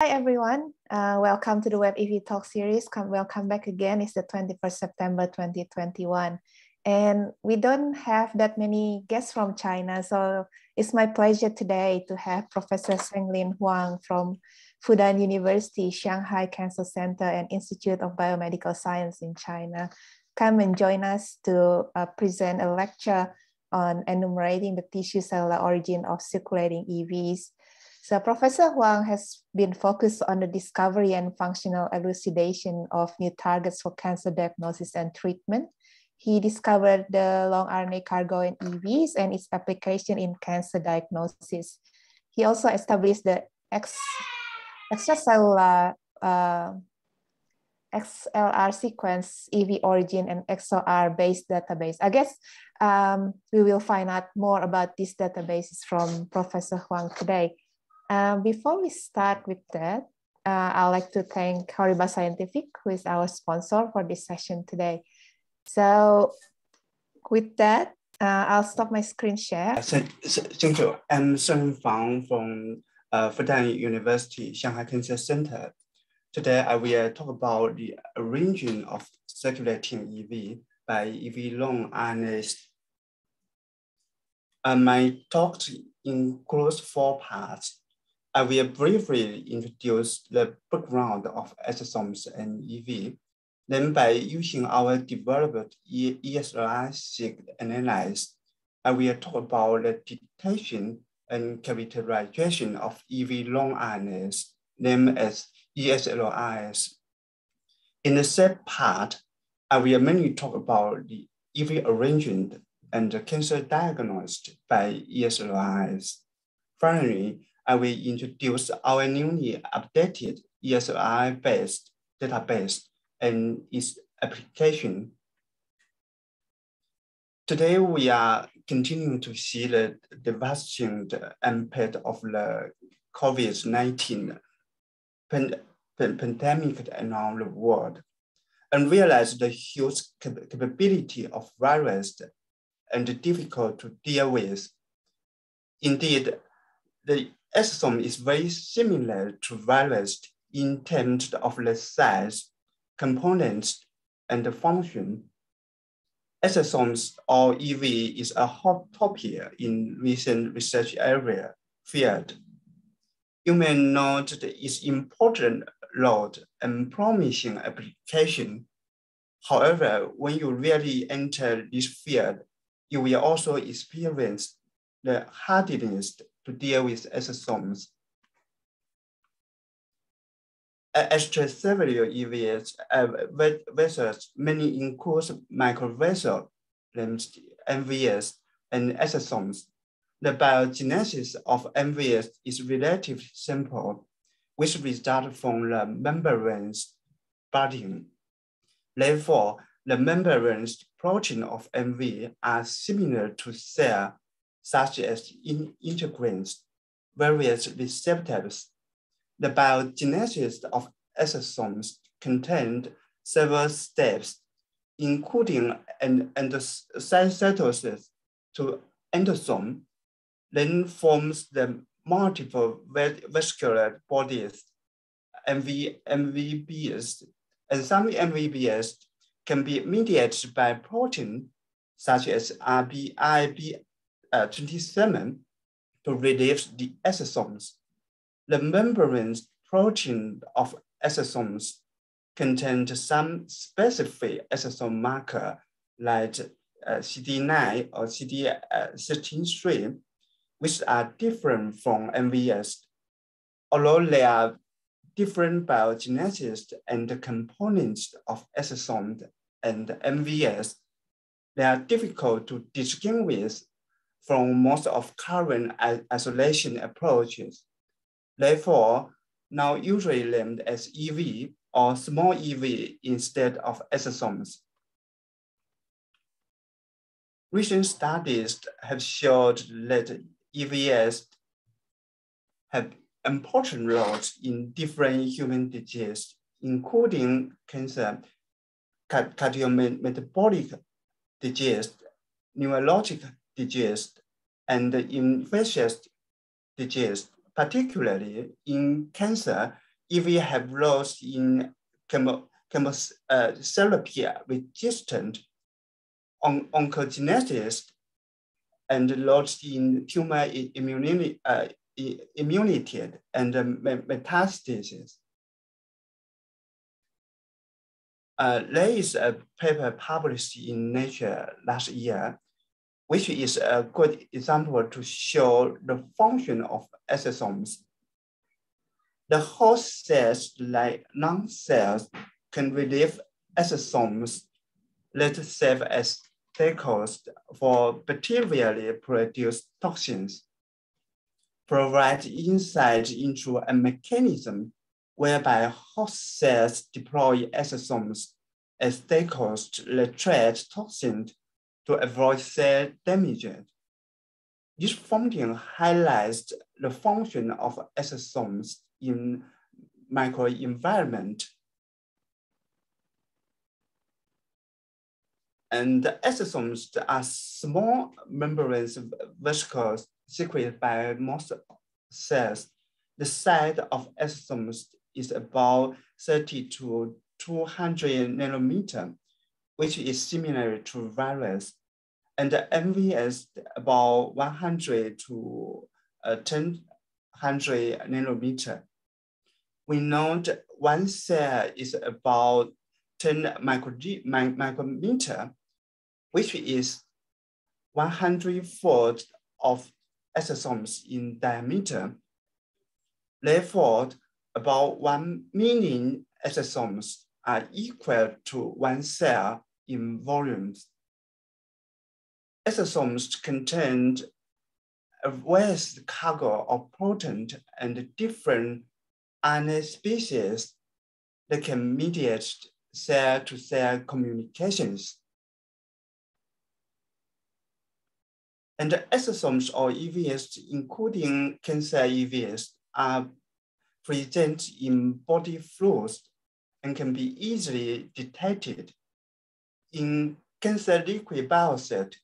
Hi everyone, welcome to the WebEVTalk series. Welcome back again. It's the 21st September 2021. And we don't have that many guests from China, so it's my pleasure today to have Professor Shenglin Huang from Fudan University Shanghai Cancer Center and Institute of Biomedical Science in China come and join us to present a lecture on enumerating the tissue cellular origin of circulating EVs. So Professor Huang has been focused on the discovery and functional elucidation of new targets for cancer diagnosis and treatment. He discovered the long RNA cargo in EVs and its application in cancer diagnosis. He also established the extracellular XLR sequence, EV origin, and exoRBase database. I guess we will find out more about these databases from Professor Huang today. Before we start with that, I'd like to thank Horiba Scientific, who is our sponsor for this session today. So with that, I'll stop my screen share. Thank you. I'm Shenglin Huang from Fudan University Shanghai Cancer Center. Today, I will talk about the arranging of circulating EV by EV long RNA. My talk includes four parts. I will briefly introduce the background of exosomes and EV. Then by using our developed exLR-seq analysis, I will talk about the detection and characterization of EV long RNAs, named as exLRs. In the third part, I will mainly talk about the EV arrangement and the cancer diagnosed by exLRs. Finally, I will introduce our newly updated exLR-based database and its application. Today, we are continuing to see the devastating impact of the COVID-19 pandemic around the world, and realize the huge capability of virus and difficult to deal with. Indeed, the exosome is very similar to virus in terms of the size, components, and the function. Exosomes, or EV, is a hot topic in recent research field. You may note its important role and promising application. However, when you really enter this field, you will also experience the hardness to deal with exosomes. Extracellular EVs vessels mainly includes microvessels, MVS, and exosomes. The biogenesis of MVS is relatively simple, which results from the membrane's budding. Therefore, the membrane's protein of MV are similar to cells, such as integrins, various receptors. The biogenesis of exosomes contained several steps, including an endocytosis to endosome, then forms the multiple vascular bodies, MVBs, and some MVBs can be mediated by protein, such as RBIB27, to release the exosomes. The membrane protein of exosomes contains some specific exosome marker like CD9 or CD133, which are different from MVS. Although they are different biogenesis and the components of exosomes and MVS, they are difficult to distinguish from most of current isolation approaches. Therefore, now usually named as EV or small EV instead of exosomes. Recent studies have shown that EVs have important roles in different human diseases, including cancer, cardiometabolic disease, neurologic disease, and infectious disease. Particularly in cancer, if we have loss in chemotherapy resistant oncogenesis and loss in tumor immunity and metastasis. There is a paper published in Nature last year, which is a good example to show the function of exosomes. The host cells, like lung cells, can release exosomes that serve as vehicles for bacterially produced toxins, provide insight into a mechanism whereby host cells deploy exosomes as vehicles that trade toxins to avoid cell damage. This finding highlights the function of exosomes in microenvironment. And the exosomes are small membrane vesicles secreted by most cells. The size of exosomes is about 30 to 200 nanometers, which is similar to virus, and the MVS about 100 to 1,000 nanometers. We know that one cell is about 10 micrometer, which is 100-fold of exosomes in diameter. Therefore, about 1 million exosomes are equal to one cell in volumes. Exosomes contain a vast cargo of potent and different RNA species that can mediate cell-to-cell communications. And the exosomes, or EVs, including cancer EVs, are present in body fluids and can be easily detected. In cancer liquid biopsy,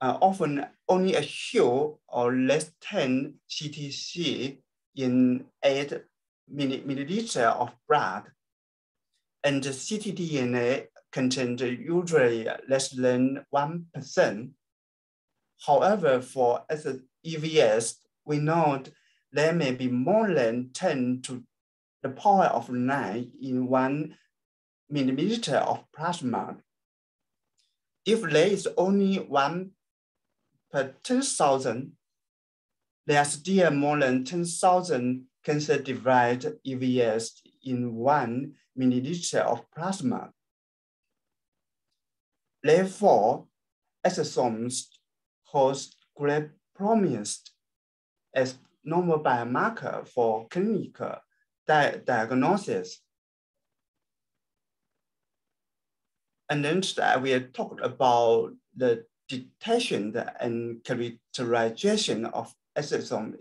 often only a few or less than 10 CTC in 8 milliliters of blood, and the ctDNA contains usually less than 1%. However, for EVS, we know there may be more than 10 to the power of 9 in 1 milliliter of plasma. If there is only 1 per 10,000, there are still more than 10,000 cancer-derived EVS in 1 milliliter of plasma. Therefore, exosomes hold great promise as normal biomarker for clinical diagnosis. And then I will talk about the detection and characterization of exosome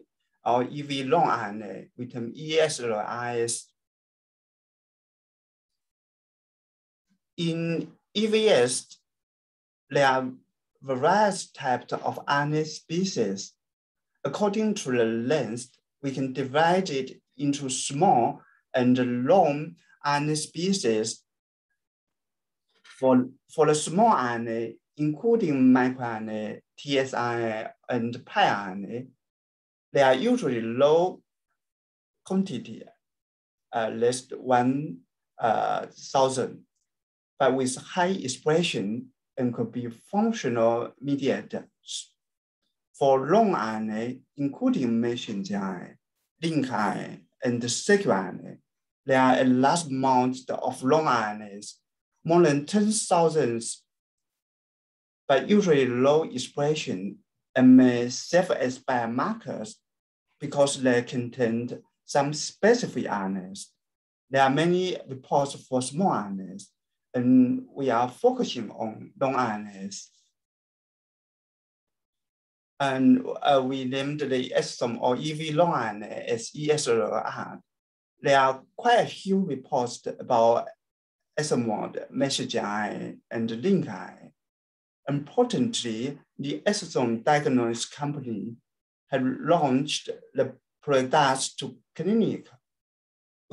or EV long RNA with an exLR-seq. In EVS, there are various types of RNA species. According to the length, we can divide it into small and long RNA species. For the small RNA, including microRNA, tsRNA, and piRNA, they are usually low quantity, less than 1,000, but with high expression and could be functional mediators. For long RNA, including messenger RNA, link RNA, and circular RNA, there are a large amount of long RNAs, more than 10,000, but usually low expression and may serve as biomarkers because they contain some specific RNAs. There are many reports for small RNAs, and we are focusing on long RNAs. And we named the exosome or EV long RNA as exLR. There are quite a few reports about exosomes, messenger RNA, and link RNA. Importantly, the exosome diagnosis company had launched the products to clinic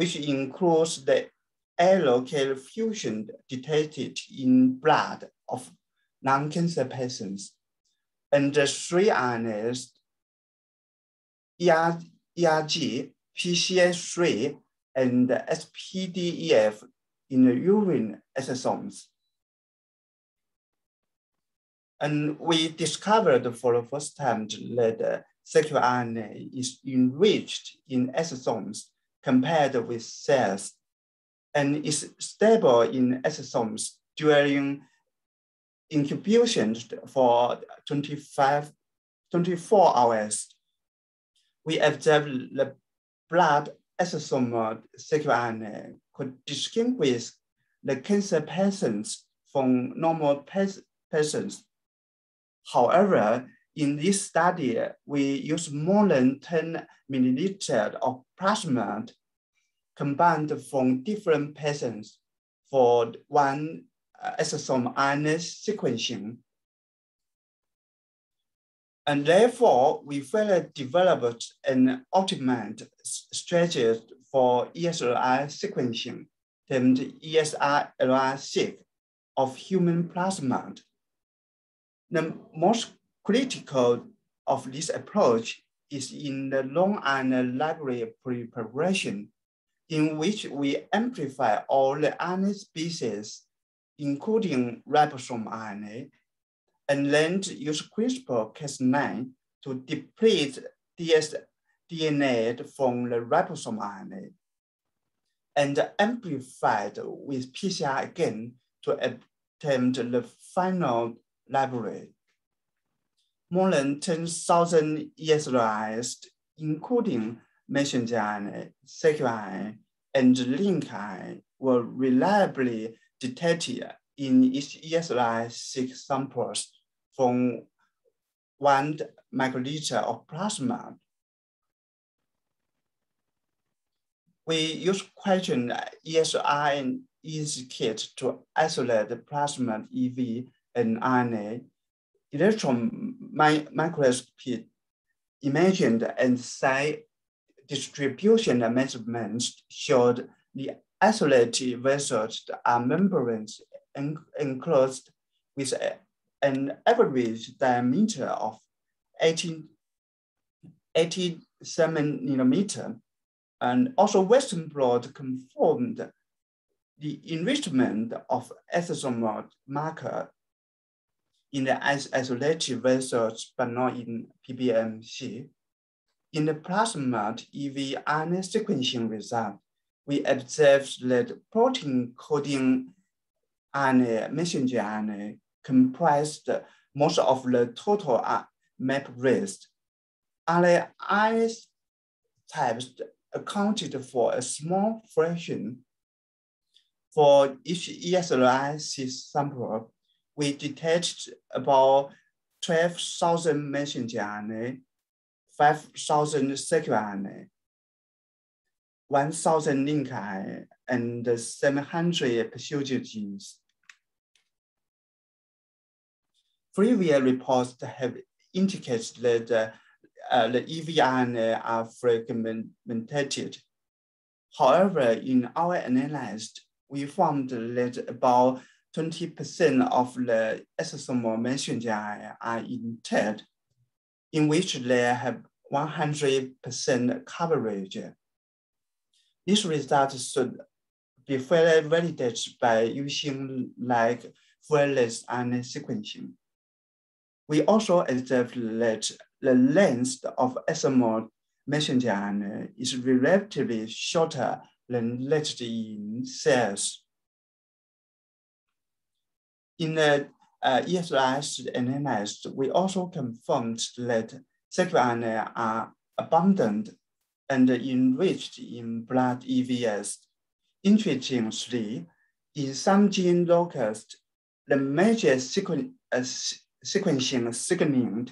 which includes the allocated fusion detected in blood of non-cancer patients, and the three RNAs, ERG, PCA3, and SPDEF in the urine exosomes. And we discovered for the first time that circular RNA is enriched in exosomes compared with cells, and is stable in exosomes during incubation for 24 hours. We observed the blood exosome circular RNA could distinguish the cancer patients from normal patients. However, in this study, we used more than 10 milliliters of plasma combined from different patients for one exosome RNA sequencing. And therefore, we further developed an optimized strategy for exLR sequencing, termed exoRBase of human plasma. The most critical of this approach is in the long RNA library preparation, in which we amplify all the RNA species, including ribosome RNA, and then use CRISPR-Cas9 to deplete DNA from the ribosome RNA, and amplified with PCR again to obtain the final library. More than 10,000 exLRs, including messenger RNA, circular RNA, and link RNA, were reliably detected in each exLR-seq samples from 1 microliter of plasma. We use question exLR and EZ-Kit to isolate the plasma EV and RNA, electron microscopy imagined, and site distribution measurements showed the isolated vessels are membranes enclosed with an average diameter of 87 millimeters, and also Western blot confirmed the enrichment of exosomal marker in the isolated vessels, but not in PBMC. In the plasma EV RNA sequencing result, we observed that protein coding RNA, messenger RNA, comprised most of the total map raised. Other RNA types accounted for a small fraction. For each exLR-seq sample, we detected about 12,000 messenger RNA, 5,000 circular RNA, 1,000 link RNA, and 700 pseudo genes. Previous reports have indicated that the EVRNA are fragmented. However, in our analysis, we found that about 20% of the exosomal messenger RNA are intact, in which they have 100% coverage. These results should be further validated by using like full-length RNA sequencing. We also observed that the length of exosomal messenger RNA is relatively shorter than that in cells. In the exLR analysis, we also confirmed that circular RNA are abundant and enriched in blood EVS. Interestingly, in some gene locusts, the major sequencing signaled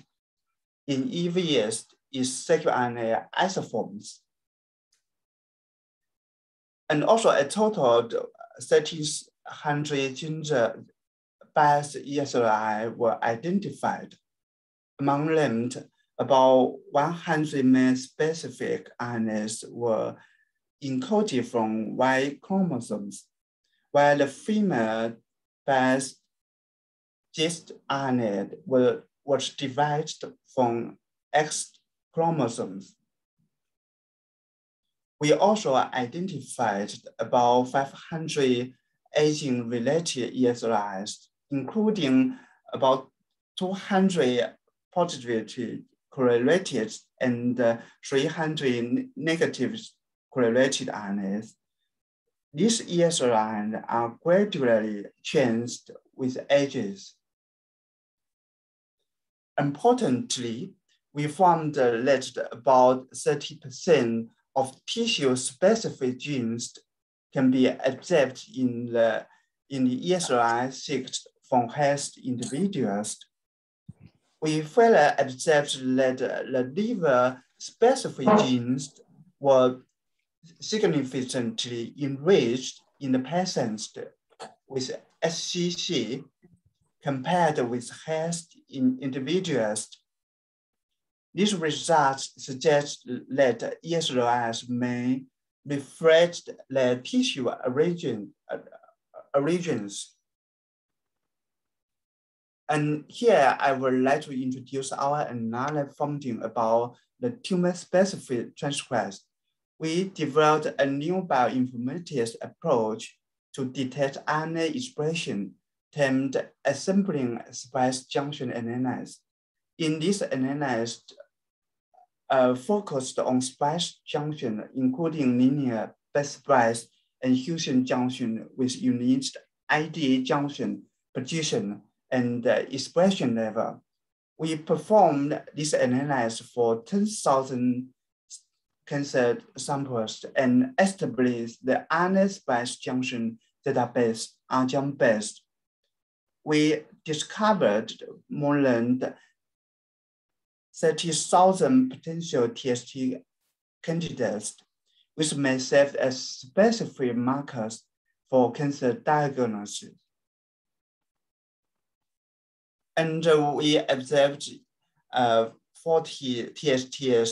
in EVS is circular RNA isoforms. And also a total of 1,300 ginger biased ESLI were identified. Among them, about 100 main specific RNAs were encoded from Y chromosomes, while the female-based gist RNA was derived from X chromosomes. We also identified about 500 aging-related ESRIs, including about 200 positively correlated and 300 negatively correlated RNAs. These ESRIs are gradually changed with ages. Importantly, we found that about 30% of tissue-specific genes can be observed in the exoRBase from healthy individuals. We further observed that the liver-specific genes were significantly enriched in the patients with SCC compared with healthy individuals. These results suggest that exoRBase may reflect the tissue origins. And here I would like to introduce our another finding about the tumor-specific transcripts. We developed a new bioinformatics approach to detect RNA expression termed assembling splice junction analysis. In this analysis, focused on splice junction, including linear base splice and fusion junction with unique ID junction position and expression level. We performed this analysis for 10,000 cancer samples and established the RNA splice junction database, RJunBase. We discovered more than 30,000 potential TST candidates, which may serve as specific markers for cancer diagnosis. And we observed 40 TSTs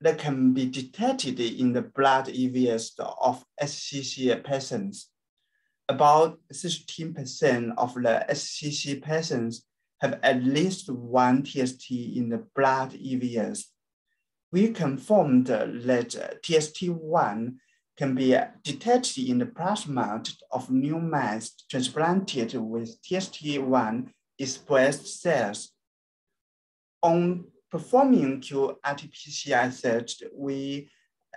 that can be detected in the blood EVS of SCC patients. About 16% of the SCC patients have at least one TST in the blood EVS. We confirmed that TST1 can be detected in the plasma of new mice transplanted with TST1 expressed cells. On performing qRT-PCR search, we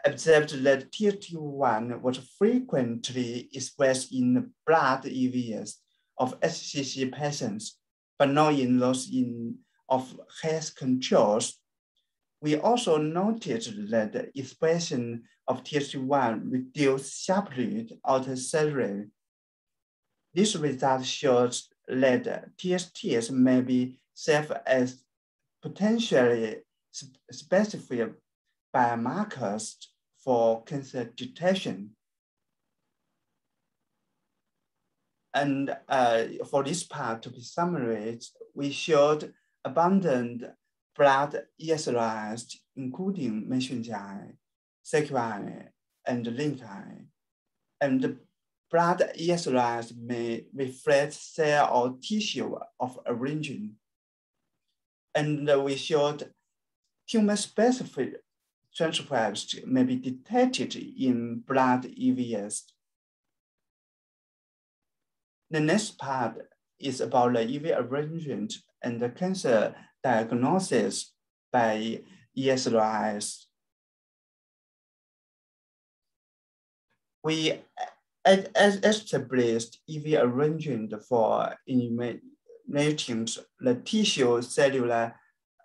observed that TST1 was frequently expressed in the blood EVS of SCC patients, but not in those of health controls. We also noted that the expression of TST1 reduced sharply outside. This result shows that TSTs may be serve as potentially specific biomarkers for cancer detection. And for this part to be summarized, we showed abundant blood ESRIs, including messenger RNA, circular and link RNA. And the blood ESRIs may reflect cell or tissue of origin. And we showed tumor-specific transcripts may be detected in blood EVS. The next part is about the EV arrangement and the cancer diagnosis by ESRIs. We established EV arrangement for enumerating the tissue cellular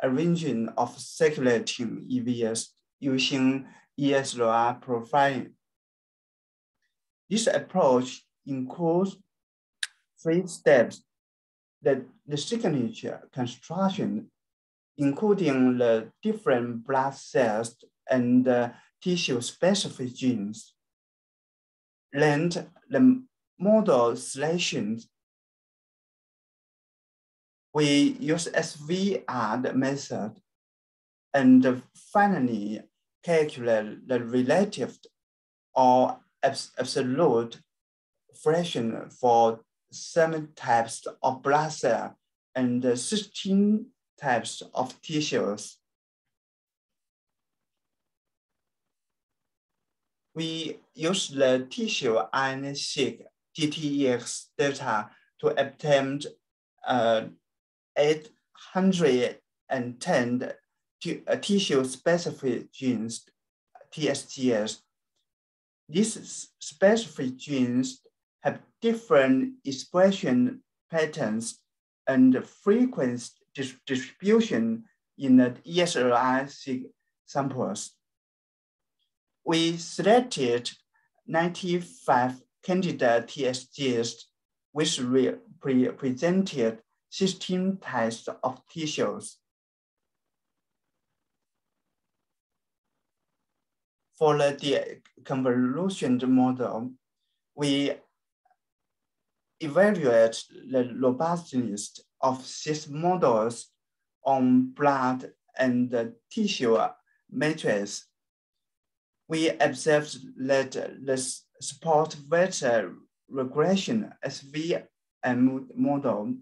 arrangement of circulating EVS using ESRI profiling. This approach includes three steps: the signature construction, including the different blood cells and tissue-specific genes, then the model selection. We use SVR method, and finally calculate the relative or absolute fraction for 7 types of blood cells and 16 types of tissues. We use the tissue RNA-seq GTEx data to obtain 810 tissue-specific genes, TSGs. These specific genes have different expression patterns and frequency distribution in the exLR-seq samples. We selected 95 candidate TSGs, which represented 16 types of tissues. For the convolution model, we evaluate the robustness of 6 models on blood and tissue matrix. We observed that the support vector regression SVM model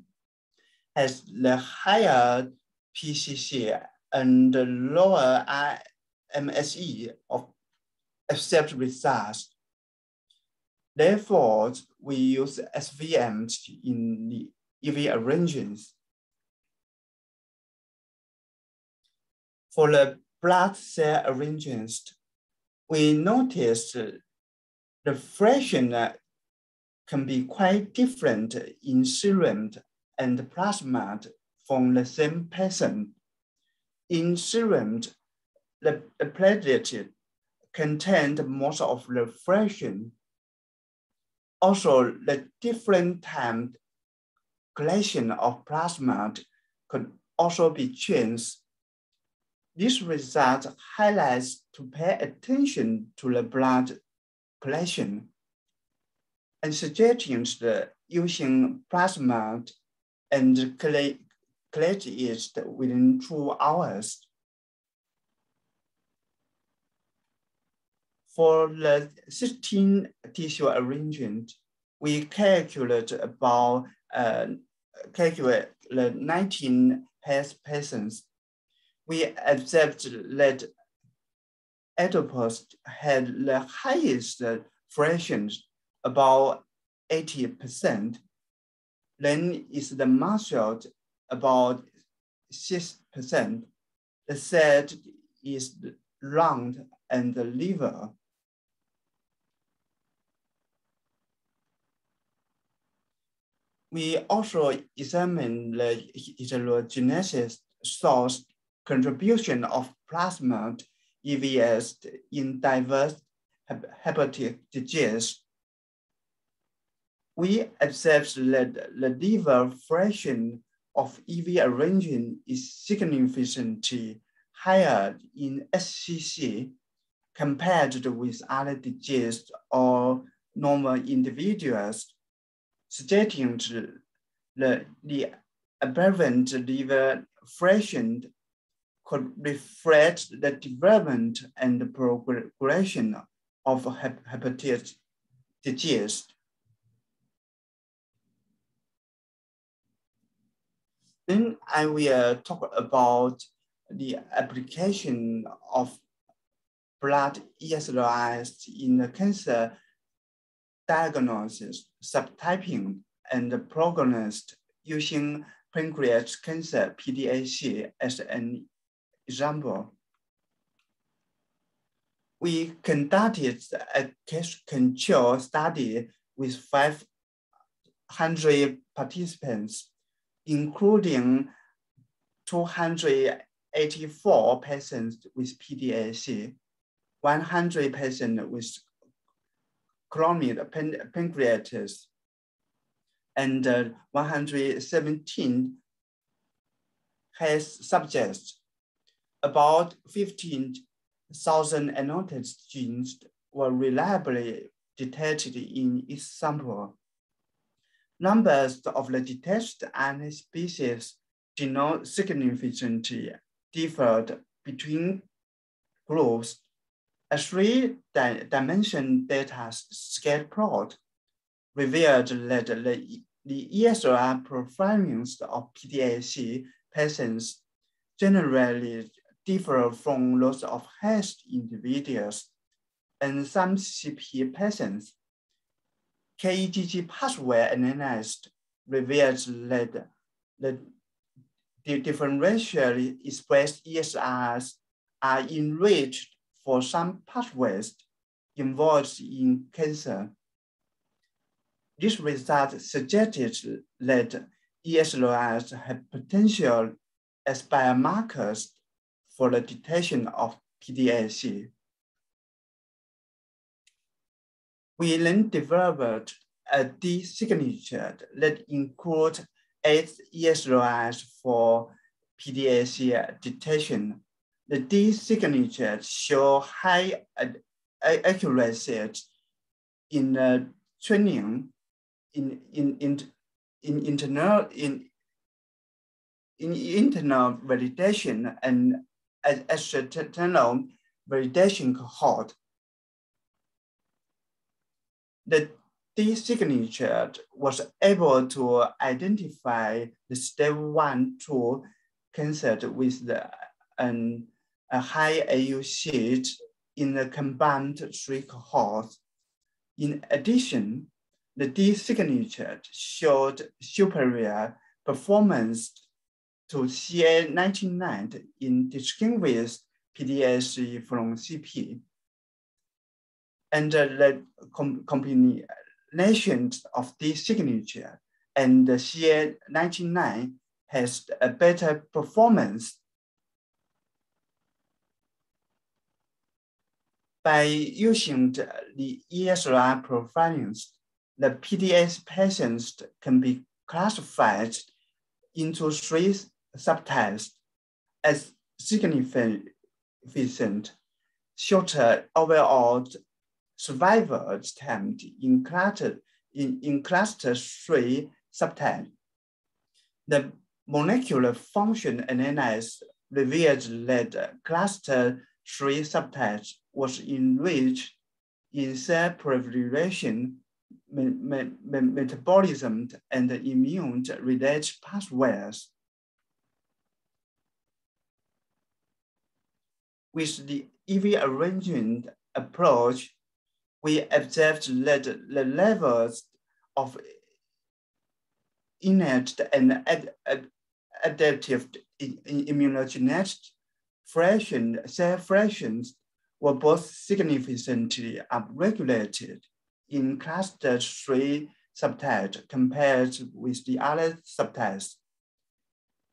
has the higher PCC and the lower MSE of accept results. Therefore, we use SVM in the EV arrangements. For the blood cell arrangements, we noticed the fraction can be quite different in serum and plasma from the same person. In serum, the platelet contained most of the fraction. Also, the different time collection of plasma could also be changed. This result highlights to pay attention to the blood collection and suggesting the using plasma and collect it within 2 hours. For the 16 tissue arrangement, we calculate about 19 health patients. We observed that adipose had the highest fraction, about 80%. Then is the muscle, about 6%. The fat is lung and the liver. We also examined the heterogeneous source contribution of plasma EVS in diverse hepatic disease. We observed that the liver fraction of EV arrangement is significantly higher in SCC compared with other disease or normal individuals, suggesting the aberrant liver fraction could reflect the development and progression of hepatitis disease. Then I will talk about the application of blood exLRs in the cancer diagnosis, subtyping, and prognosis using pancreas cancer PDAC as an example. We conducted a case control study with 500 participants, including 284 patients with PDAC, 100 patients with chronic pancreatitis, and 117 health subjects. About 15,000 annotated genes were reliably detected in each sample. Numbers of the detected RNA species did not significantly differ between groups A three-dimension data scatter plot revealed that the ESR performance of PDAC patients generally differ from those of healthy individuals and some CP patients. KEGG pathway analyzed reveals that the differentially expressed ESRs are enriched for some pathways involved in cancer. This result suggested that ESRs have potential as biomarkers for the detection of PDAC. We then developed a D signature that includes 8 ESRs for PDAC detection. The D signatures show high accuracy in the training in internal validation and external validation cohort. The D signature was able to identify the step 1-2 cancer with a high AUC in the combined 3 cohorts. In addition, the D signature showed superior performance to CA-199 in distinguished PDAC from CP. And the combination of this signature and the CA-199 has a better performance. By using the ESR profiling, the PDAC patients can be classified into 3 subtypes as significant, shorter overall survival time in cluster 3 subtype. The molecular function analysis revealed that cluster 3 subtype was enriched in cell proliferation, metabolism, and immune-related pathways. With the EV arrangement approach, we observed that the levels of innate and adaptive immunogenicity cell fractions were both significantly upregulated in cluster 3 subtype compared with the other subtypes,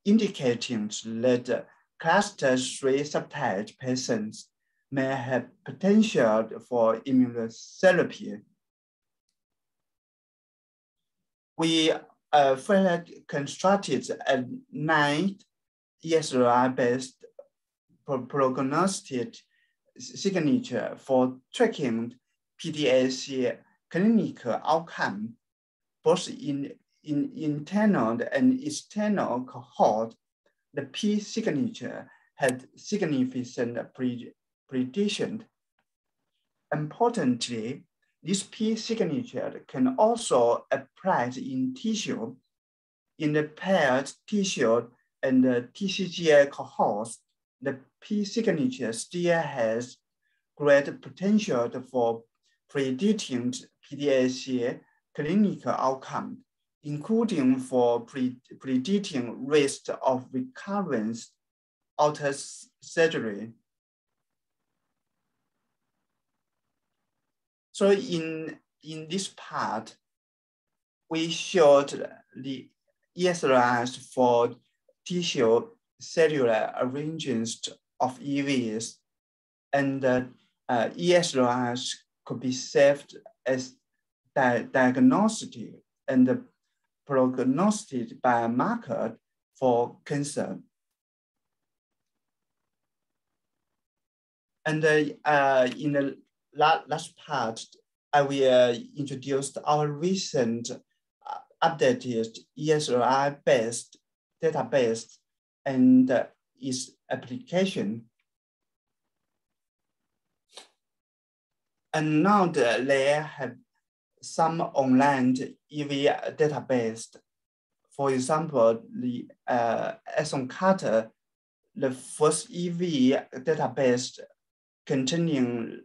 indicating that cluster 3 subtype patients may have potential for immunotherapy. We further constructed a 9 ESR-based prognostic signature for tracking PDAC clinical outcome, both in internal and external cohort. The P signature had significant prediction. Importantly, this P signature can also apply in tissue. In the paired tissue and the TCGA cohorts, the P signature still has great potential for predicting PDAC clinical outcome, including for predicting risk of recurrence after surgery. So in this part, we showed the ESRs for tissue cellular arrangements of EVs, and ESRs could be served as diagnostic and prognostic biomarker for cancer. And in the last part, I will introduce our recent updated ESR-based database and its application. And now they have some online EV database. For example, the Exxon Carter, the first EV database containing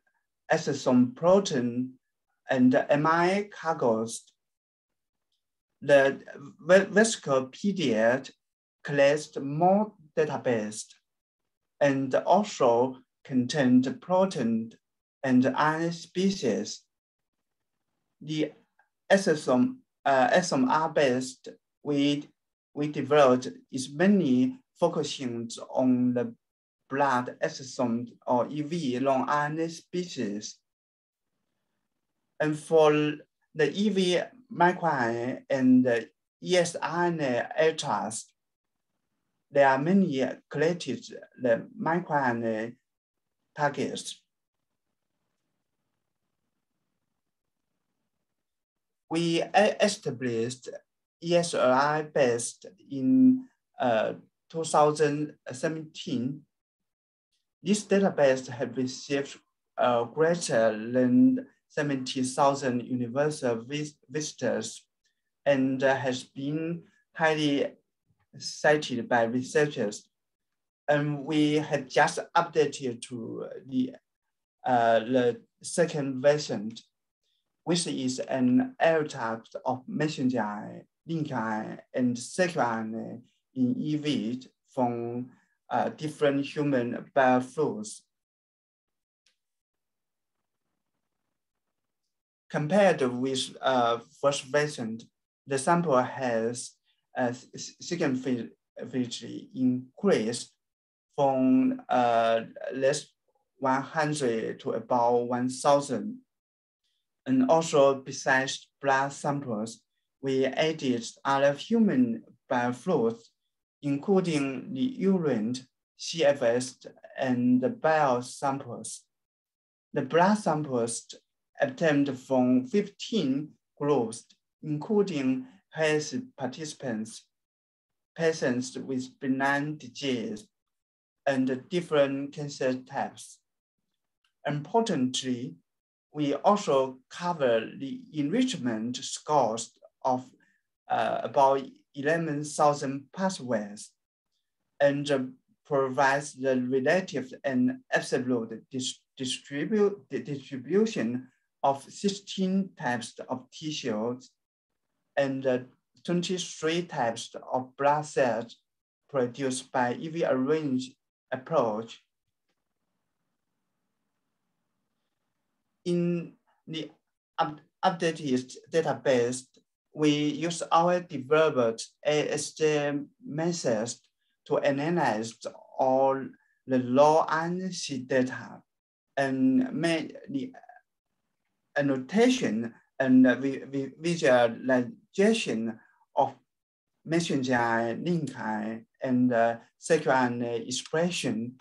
exosome protein and MI cargos. The Vesiclepedia collects more database and also contained protein and RNA species. The exoRBase we developed is mainly focusing on the blood exosome or EV long RNA species. And for the EV microRNA and the ESRNA extras, there are many collected the microRNA targets. We established exoRBase in 2017. This database has received greater than 70,000 universal visitors and has been highly cited by researchers. And we have just updated to the second version, which is an archetype of messenger RNA and circular in EV from different human biofluids. Compared with first version, the sample has significantly increased from less 100 to about 1,000. And also, besides blood samples, we added other human biofluids, including the urine, CFS, and the bile samples. The blood samples obtained from 15 groups, including health participants, patients with benign disease, and different cancer types. Importantly, we also cover the enrichment scores of about 11,000 pathways and provides the relative and absolute distribution of 16 types of tissues and 23 types of blood cells produced by EV arrange approach. In the updated database, we use our developed AST methods to analyze all the raw RNA data and make the annotation and visualization of messenger RNA and circular expression,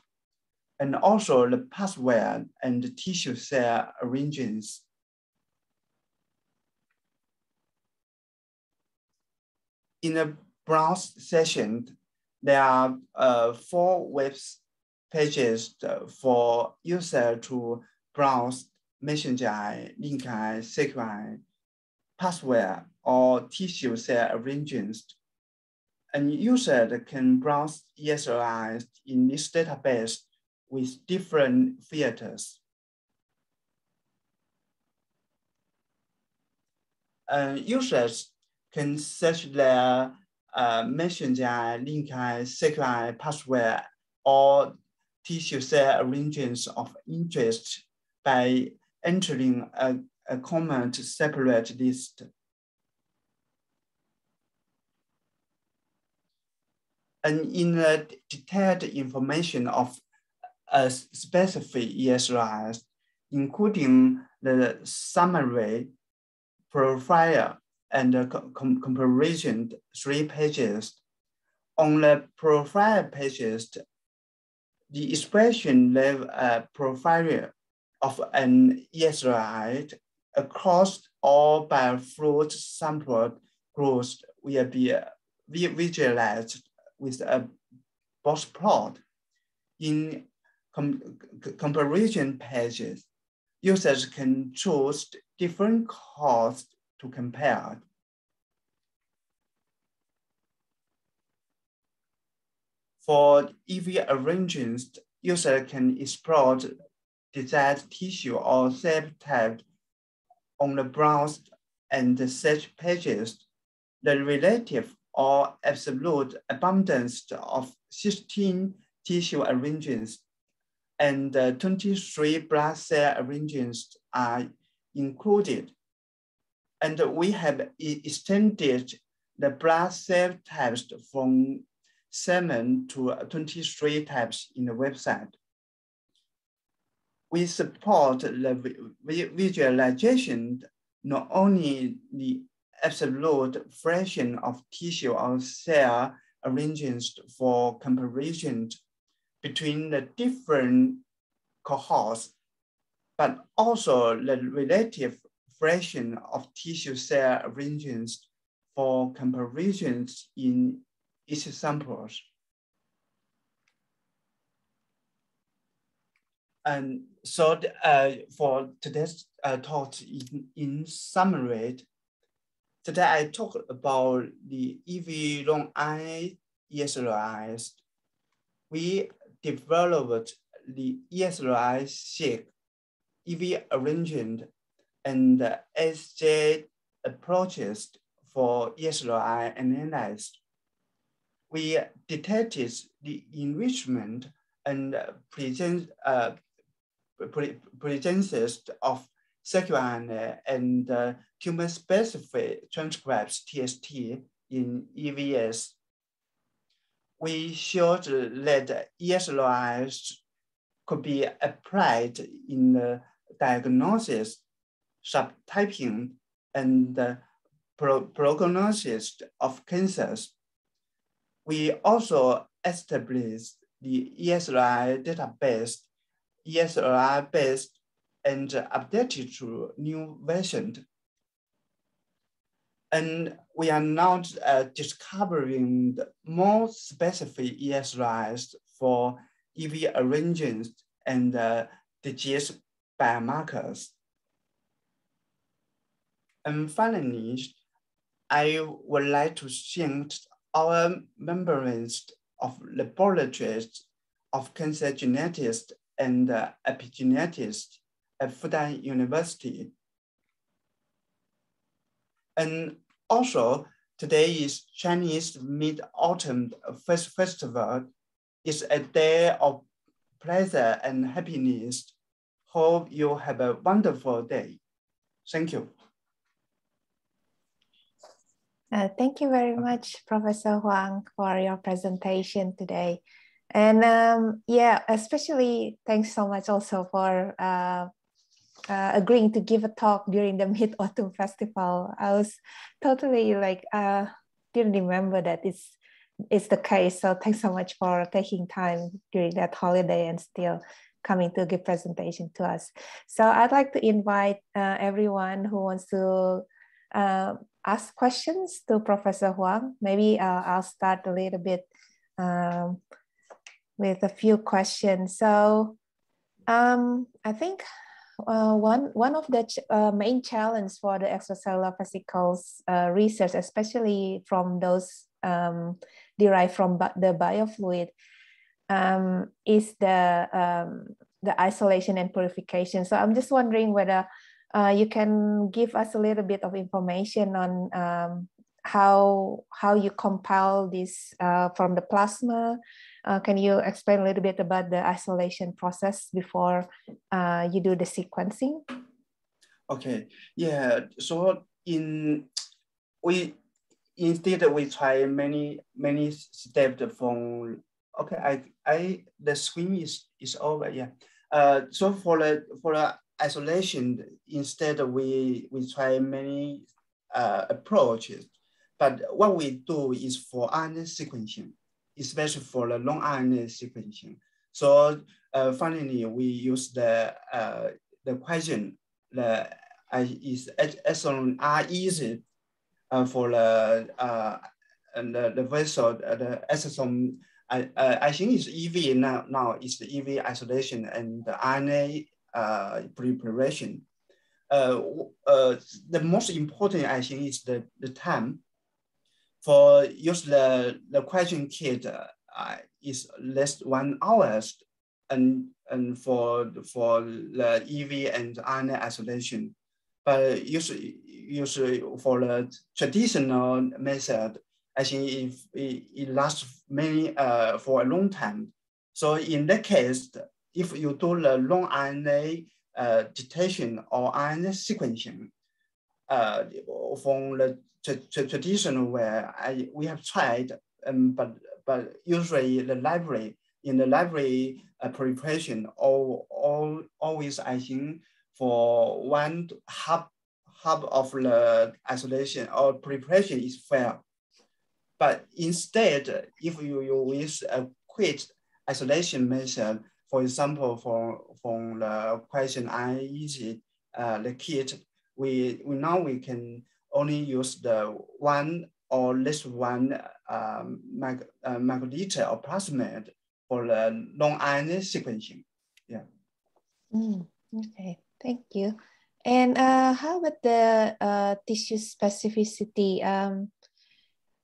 and also the pathway and the tissue cell arrangements. In the browse session, there are 4 web pages for user to browse messenger RNA, circular, pathway, or tissue cell arrangements. And user can browse exoRBase in this database with different filters. Users can search their messenger RNA, circular, pathway, or tissue cell arrangements of interest by entering a comment separate list. And in the detailed information of a specific exoRBase, including the summary, profile, and comparison 3 pages. On the profile pages, the expression level profile of an exoRBase across all biofluid sample groups will be visualized with a box plot. In comparison pages, users can choose different costs to compare. For EV arrangements, users can explore desired tissue or cell type on the browser and search pages. The relative or absolute abundance of 16 tissue arrangements and 23 blood cell arrangements are included. And we have extended the blood cell types from 7 to 23 types in the website. We support the visualization, not only the absolute fraction of tissue or cell arrangements for comparison between the different cohorts, but also the relative fraction of tissue cell arrangements for comparisons in each samples. And so for today's talk, in summary, today I talked about the EV long-I ESLRIs. We developed the exLR-seq, EV arrangement, and SJ approaches for exLR analysis. We detected the enrichment and presences of circRNA and tumor-specific transcripts TST in EVS. We showed that exLRs could be applied in diagnosis, subtyping, and prognosis of cancers. We also established the exLR database, exLR-based, and updated to new version. And we are now discovering more specific exLRs for EV arrangements and disease biomarkers. And finally, I would like to thank our members of laboratories of cancer genetics and epigenetics at Fudan University. And also, today is Chinese Mid-Autumn Festival. It's a day of pleasure and happiness. Hope you have a wonderful day. Thank you. Thank you very much, Professor Huang, for your presentation today. And yeah, especially thanks so much also for agreeing to give a talk during the Mid-Autumn Festival. I was totally like, didn't remember that it's the case. So thanks so much for taking time during that holiday and still coming to give presentation to us. So I'd like to invite everyone who wants to ask questions to Professor Huang. Maybe I'll start a little bit with a few questions. So I think one of the main challenges for the extracellular vesicles research, especially from those derived from the biofluid, is the isolation and purification. So I'm just wondering whether you can give us a little bit of information on how you compile this from the plasma. Can you explain a little bit about the isolation process before you do the sequencing? Okay, yeah. So instead we try many steps from. Okay, the swim is over. Yeah. So for the isolation, instead we try many approaches. But what we do is for RNA sequencing, especially for the long RNA sequencing. So finally, we use the question: is exoRBase easy for the vessel? The exosome, I think it's EV now. It's the EV isolation and the RNA preparation. The most important, I think, is the time. For usually the question kit is less 1 hour, and for the EV and RNA isolation. But usually for the traditional method, I think if it lasts many for a long time. So in that case, if you do the long RNA detection or RNA sequencing from the traditional way, we have tried, but usually in the library preparation, always I think for one hub of the isolation or preparation is fair. But instead, if you use a quick isolation method, for example, from the question RNA the kit, we now can only use the one or less one microliter approximate for the long RNA sequencing. Yeah. Okay, thank you. And how about the tissue specificity?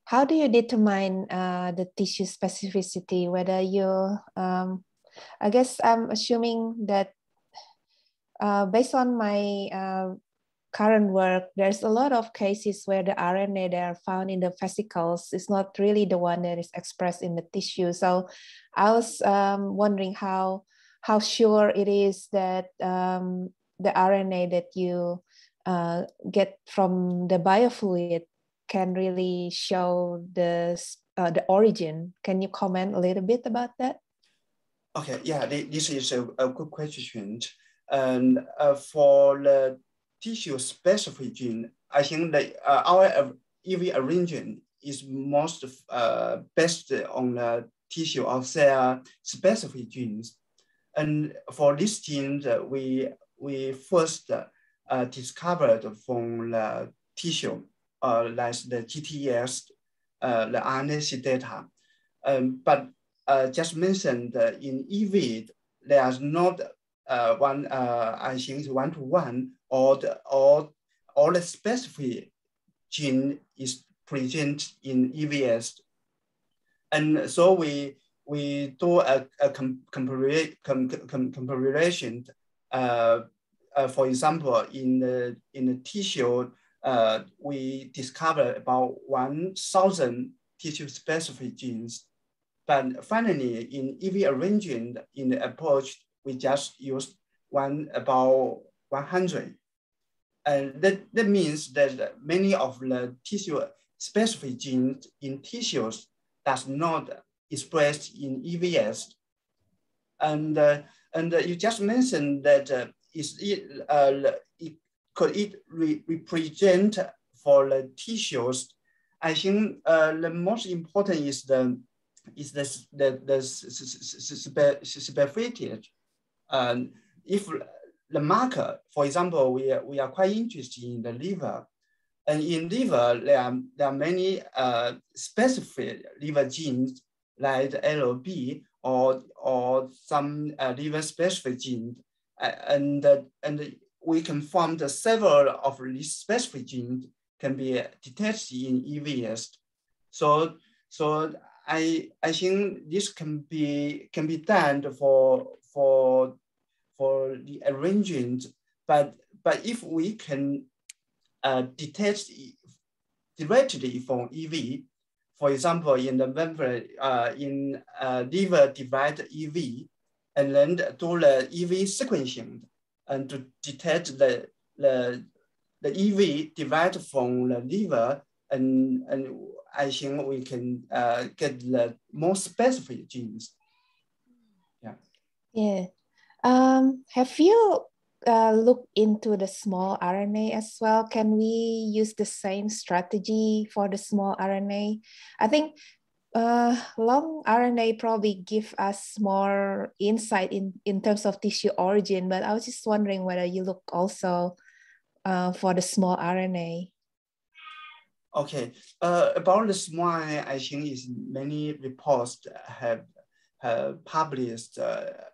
How do you determine the tissue specificity? Whether you, I guess I'm assuming that based on my current work, there's a lot of cases where the RNA that are found in the vesicles is not really the one that is expressed in the tissue. So I was wondering how sure it is that the RNA that you get from the biofluid can really show the origin. Can you comment a little bit about that? Okay, yeah, this is a good question. And for the tissue specific gene, I think that our EV arrangement is most based on the tissue or cell specific genes. And for this gene, we first discovered from the tissue, like the GTEx, the RNA data. But just mentioned in EV, there is not one, I think, one-to-one, or the specific gene is present in EVS. And so we do a comparison. For example, in the tissue, we discovered about 1,000 tissue-specific genes. But finally, in EV arrangement, in the approach, we just used about 100. And that means that many of the tissue-specific genes in tissues does not express in EVS. And you just mentioned that it could represent for the tissues. I think the most important is the specificity. If the marker, for example, we are quite interested in the liver, and in liver there are many specific liver genes like LB or some liver specific genes, and we can find that several of these specific genes can be detected in EVS. So I think this can be done for the arrangement, but if we can detect directly from EV, for example, in the membrane, in liver divide EV, and then do the EV sequencing, and to detect the EV divide from the liver, and I think we can get the more specific genes. Yeah. Yeah. Have you looked into the small RNA as well? Can we use the same strategy for the small RNA? I think long RNA probably give us more insight in terms of tissue origin, but I was just wondering whether you look also for the small RNA. Okay, about the small RNA, I think is many reports have published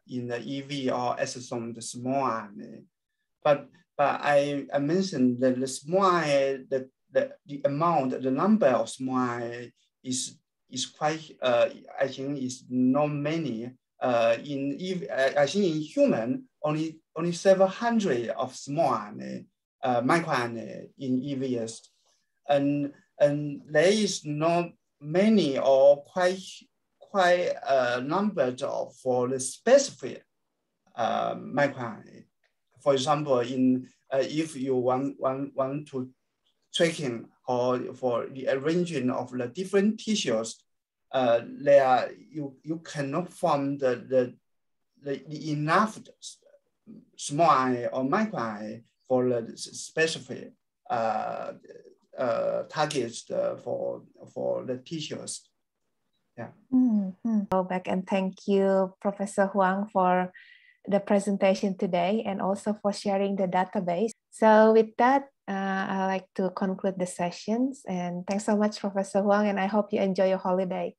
in the EV or exosome, the small RNA. But I mentioned that the small RNA, the amount, the number of small RNA is quite, I think is not many. I think in human, only several hundred of small RNA, microRNA in EVs. And there is not many or quite a number for the specific microRNA. For example, in if you want to tracking or for the arranging of the different tissues, there you cannot form the enough small RNA or microRNA for the specific targets for the tissues. Yeah. Mm-hmm. Go back and thank you, Professor Huang, for the presentation today and also for sharing the database. So with that, I'd like to conclude the sessions, and thanks so much, Professor Huang, and I hope you enjoy your holiday.